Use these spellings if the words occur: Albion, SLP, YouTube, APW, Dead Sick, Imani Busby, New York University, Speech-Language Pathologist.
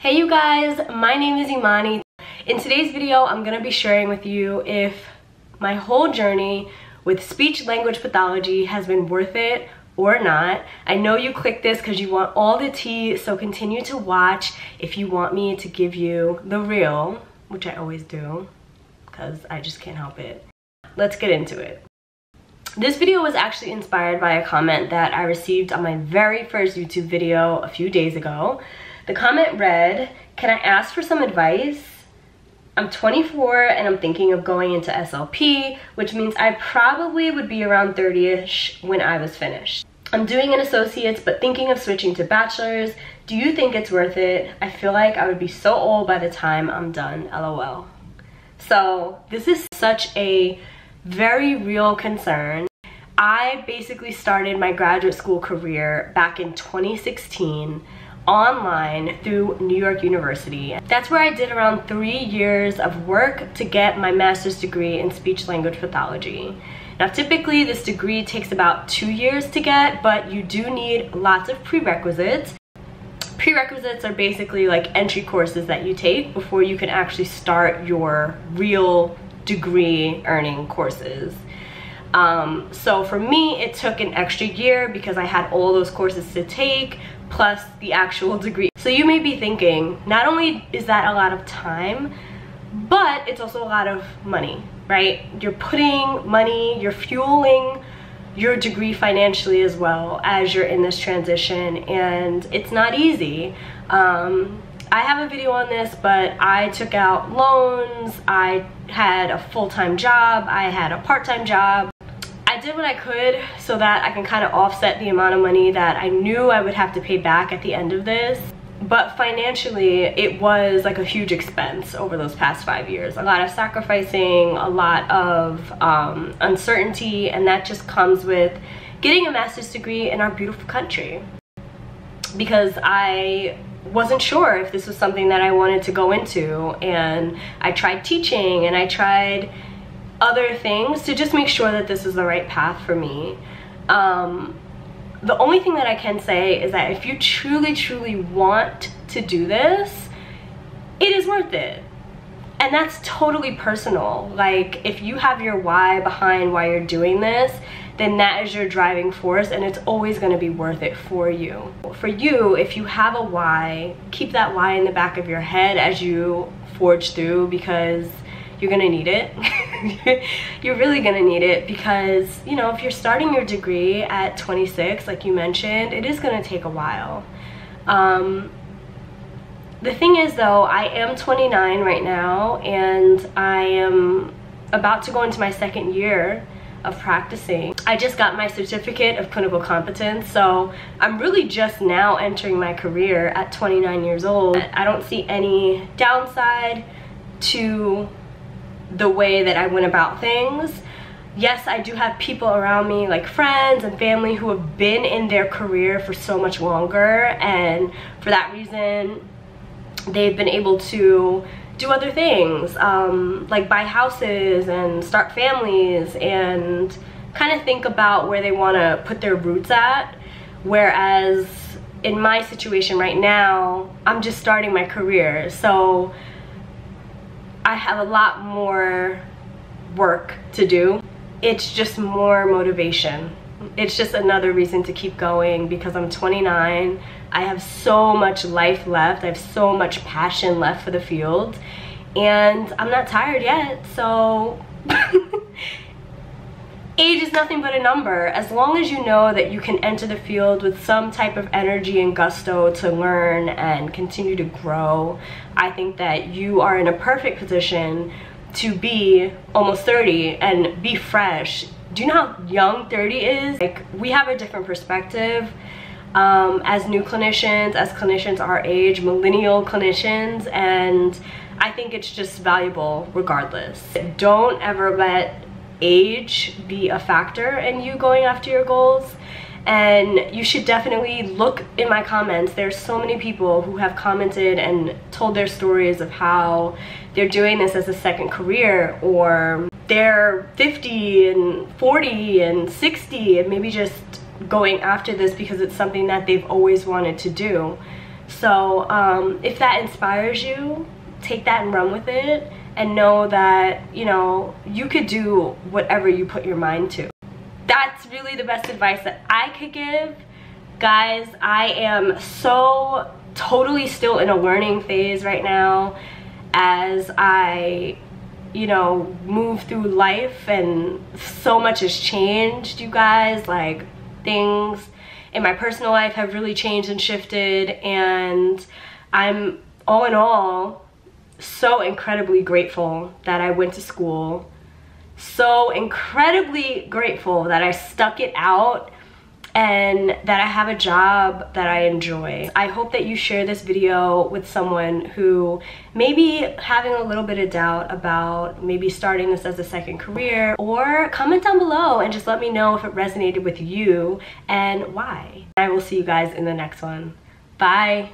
Hey you guys, my name is Imani. In today's video, I'm gonna be sharing with you if my whole journey with speech language pathology has been worth it or not. I know you clicked this because you want all the tea, so continue to watch if you want me to give you the real, which I always do because I just can't help it. Let's get into it. This video was actually inspired by a comment that I received on my very first YouTube video a few days ago. The comment read, "Can I ask for some advice? I'm 24 and I'm thinking of going into SLP, which means I probably would be around 30-ish when I was finished. I'm doing an associate's but thinking of switching to bachelor's. Do you think it's worth it? I feel like I would be so old by the time I'm done, LOL." So this is such a very real concern. I basically started my graduate school career back in 2016. Online through New York University. That's where I did around 3 years of work to get my master's degree in speech language pathology. Now typically this degree takes about 2 years to get, but you do need lots of prerequisites. Prerequisites are basically like entry courses that you take before you can actually start your real degree earning courses. So for me, it took an extra year because I had all those courses to take, plus the actual degree. So you may be thinking, not only is that a lot of time, but it's also a lot of money, right? You're putting money, you're fueling your degree financially as well as you're in this transition, and it's not easy. I have a video on this, but I took out loans, I had a full-time job, I had a part-time job. I did what I could so that I can kind of offset the amount of money that I knew I would have to pay back at the end of this. But financially, it was like a huge expense over those past 5 years. A lot of sacrificing, a lot of uncertainty, and that just comes with getting a master's degree in our beautiful country. Because I wasn't sure if this was something that I wanted to go into, and I tried teaching and I tried other things to just make sure that this is the right path for me. The only thing that I can say is that if you truly want to do this, it is worth it. And that's totally personal. Like, if you have your why behind why you're doing this, then that is your driving force, and it's always going to be worth it for you. For you, if you have a why, keep that why in the back of your head as you forge through, because you're gonna need it. You're really gonna need it, because, you know, if you're starting your degree at 26, like you mentioned, it is gonna take a while. The thing is, though, I am 29 right now, and I am about to go into my second year of practicing. I just got my certificate of clinical competence, so I'm really just now entering my career at 29 years old. I don't see any downside to the way that I went about things. Yes, I do have people around me, like friends and family, who have been in their career for so much longer, and for that reason they've been able to do other things, like buy houses and start families and kind of think about where they want to put their roots at. Whereas in my situation right now, I'm just starting my career, so I have a lot more work to do. It's just more motivation. It's just another reason to keep going, because I'm 29. I have so much life left. I have so much passion left for the field, and I'm not tired yet, so age is nothing but a number. As long as you know that you can enter the field with some type of energy and gusto to learn and continue to grow, I think that you are in a perfect position to be almost 30 and be fresh. Do you know how young 30 is? Like, we have a different perspective as new clinicians, as clinicians our age, millennial clinicians, and I think it's just valuable regardless. Don't ever let age be a factor in you going after your goals. And you should definitely look in my comments. There's so many people who have commented and told their stories of how they're doing this as a second career, or they're 50 and 40 and 60 and maybe just going after this because it's something that they've always wanted to do. So if that inspires you, take that and run with it, and know that, you know, you could do whatever you put your mind to. That's really the best advice that I could give. Guys, I am so totally still in a learning phase right now as I, you know, move through life, and so much has changed, you guys. Like, things in my personal life have really changed and shifted, and I'm, all in all, so incredibly grateful that I went to school, so incredibly grateful that I stuck it out, and that I have a job that I enjoy. I hope that you share this video with someone who may be having a little bit of doubt about maybe starting this as a second career, or comment down below and just let me know if it resonated with you and why. I will see you guys in the next one. Bye.